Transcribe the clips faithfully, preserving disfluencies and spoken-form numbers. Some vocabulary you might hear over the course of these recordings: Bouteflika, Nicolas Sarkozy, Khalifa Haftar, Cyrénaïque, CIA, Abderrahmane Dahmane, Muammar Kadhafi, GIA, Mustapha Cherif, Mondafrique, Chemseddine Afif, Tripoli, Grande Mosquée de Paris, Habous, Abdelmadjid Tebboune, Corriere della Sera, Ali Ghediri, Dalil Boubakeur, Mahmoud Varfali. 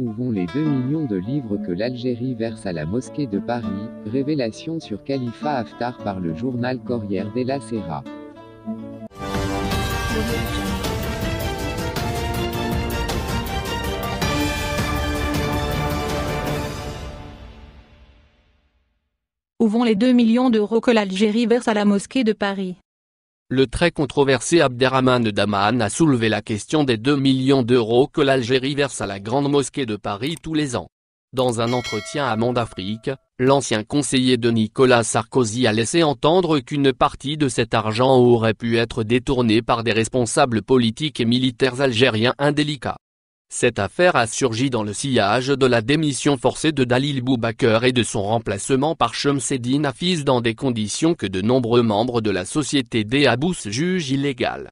Où vont les deux millions de livres que l'Algérie verse à la mosquée de Paris? Révélation sur Khalifa Haftar par le journal Corriere della Sera. Où vont les deux millions d'euros que l'Algérie verse à la mosquée de Paris? Le très controversé Abderrahmane Dahmane a soulevé la question des deux millions d'euros que l'Algérie verse à la Grande Mosquée de Paris tous les ans. Dans un entretien à Mondafrique, l'ancien conseiller de Nicolas Sarkozy a laissé entendre qu'une partie de cet argent aurait pu être détournée par des responsables politiques et militaires algériens indélicats. Cette affaire a surgi dans le sillage de la démission forcée de Dalil Boubakeur et de son remplacement par Chemseddine Afif dans des conditions que de nombreux membres de la société des Habous jugent illégales.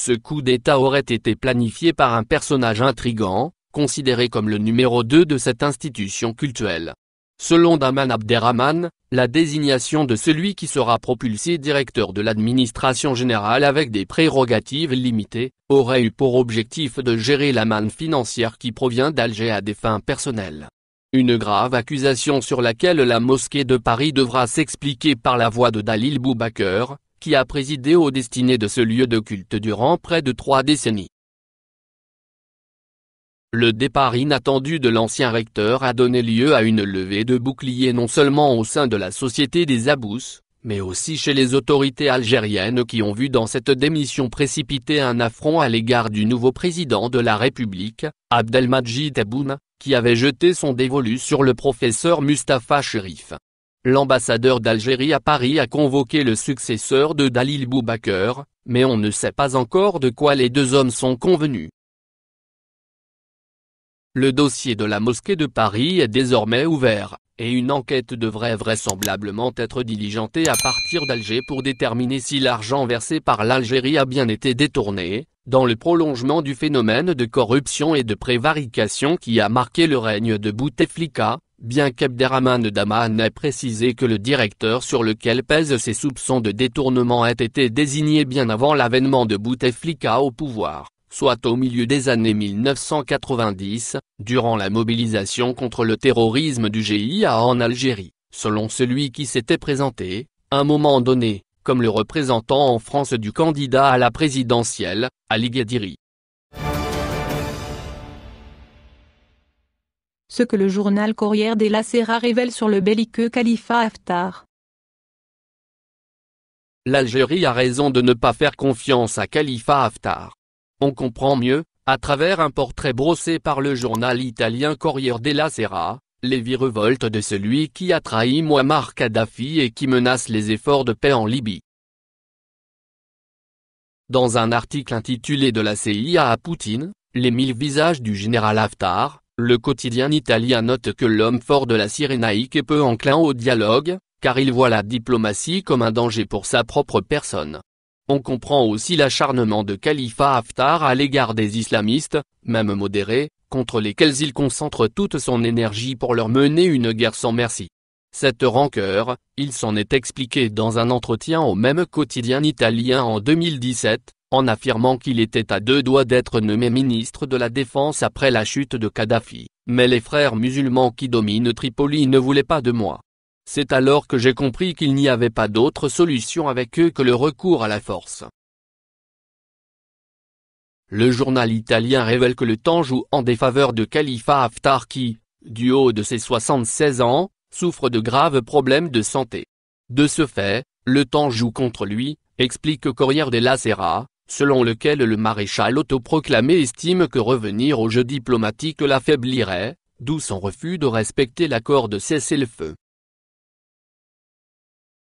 Ce coup d'État aurait été planifié par un personnage intrigant, considéré comme le numéro deux de cette institution cultuelle. Selon Dahmane Abderrahmane, la désignation de celui qui sera propulsé directeur de l'administration générale avec des prérogatives limitées, aurait eu pour objectif de gérer la manne financière qui provient d'Alger à des fins personnelles. Une grave accusation sur laquelle la mosquée de Paris devra s'expliquer par la voix de Dalil Boubakeur, qui a présidé aux destinées de ce lieu de culte durant près de trois décennies. Le départ inattendu de l'ancien recteur a donné lieu à une levée de boucliers non seulement au sein de la société des Habous, mais aussi chez les autorités algériennes qui ont vu dans cette démission précipitée un affront à l'égard du nouveau président de la République, Abdelmadjid Tebboune, qui avait jeté son dévolu sur le professeur Mustapha Cherif. L'ambassadeur d'Algérie à Paris a convoqué le successeur de Dalil Boubakeur, mais on ne sait pas encore de quoi les deux hommes sont convenus. Le dossier de la mosquée de Paris est désormais ouvert, et une enquête devrait vraisemblablement être diligentée à partir d'Alger pour déterminer si l'argent versé par l'Algérie a bien été détourné, dans le prolongement du phénomène de corruption et de prévarication qui a marqué le règne de Bouteflika, bien qu'Abderrahmane Dahmane ait précisé que le directeur sur lequel pèsent ces soupçons de détournement ait été désigné bien avant l'avènement de Bouteflika au pouvoir, soit au milieu des années mille neuf cent quatre-vingt-dix, durant la mobilisation contre le terrorisme du G I A en Algérie, selon celui qui s'était présenté, à un moment donné, comme le représentant en France du candidat à la présidentielle, Ali Ghediri. Ce que le journal Corriere della Sera révèle sur le belliqueux Khalifa Haftar. L'Algérie a raison de ne pas faire confiance à Khalifa Haftar. On comprend mieux, à travers un portrait brossé par le journal italien Corriere della Sera, les virevoltes de celui qui a trahi Muammar Kadhafi et qui menace les efforts de paix en Libye. Dans un article intitulé « De la C I A à Poutine, les mille visages du général Haftar », le quotidien italien note que l'homme fort de la Cyrénaïque est peu enclin au dialogue, car il voit la diplomatie comme un danger pour sa propre personne. On comprend aussi l'acharnement de Khalifa Haftar à l'égard des islamistes, même modérés, contre lesquels il concentre toute son énergie pour leur mener une guerre sans merci. Cette rancœur, il s'en est expliqué dans un entretien au même quotidien italien en deux mille dix-sept, en affirmant qu'il était à deux doigts d'être nommé ministre de la Défense après la chute de Kadhafi, mais les frères musulmans qui dominent Tripoli ne voulaient pas de moi. C'est alors que j'ai compris qu'il n'y avait pas d'autre solution avec eux que le recours à la force. Le journal italien révèle que le temps joue en défaveur de Khalifa Haftar qui, du haut de ses soixante-seize ans, souffre de graves problèmes de santé. De ce fait, le temps joue contre lui, explique Corriere della Sera, selon lequel le maréchal autoproclamé estime que revenir au jeu diplomatique l'affaiblirait, d'où son refus de respecter l'accord de cessez-le-feu.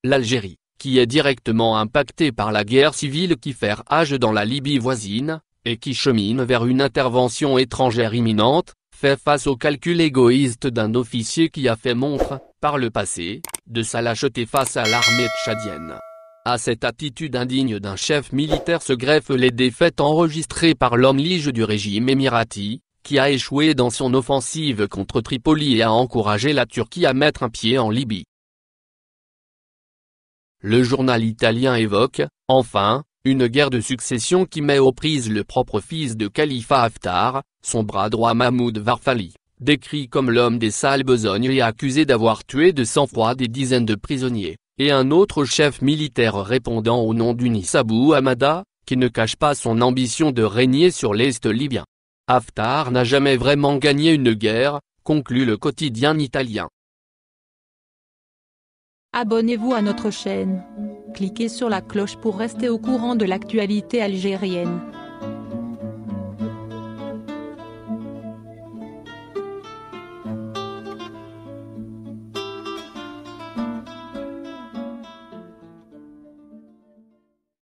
L'Algérie, qui est directement impactée par la guerre civile qui fait rage dans la Libye voisine, et qui chemine vers une intervention étrangère imminente, fait face au calcul égoïste d'un officier qui a fait montre, par le passé, de sa lâcheté face à l'armée tchadienne. À cette attitude indigne d'un chef militaire se greffent les défaites enregistrées par l'homme lige du régime émirati, qui a échoué dans son offensive contre Tripoli et a encouragé la Turquie à mettre un pied en Libye. Le journal italien évoque, enfin, une guerre de succession qui met aux prises le propre fils de Khalifa Haftar, son bras droit Mahmoud Varfali, décrit comme l'homme des sales besognes et accusé d'avoir tué de sang-froid des dizaines de prisonniers, et un autre chef militaire répondant au nom d'Unis Abou Hamada, qui ne cache pas son ambition de régner sur l'Est libyen. Haftar n'a jamais vraiment gagné une guerre, conclut le quotidien italien. Abonnez-vous à notre chaîne. Cliquez sur la cloche pour rester au courant de l'actualité algérienne.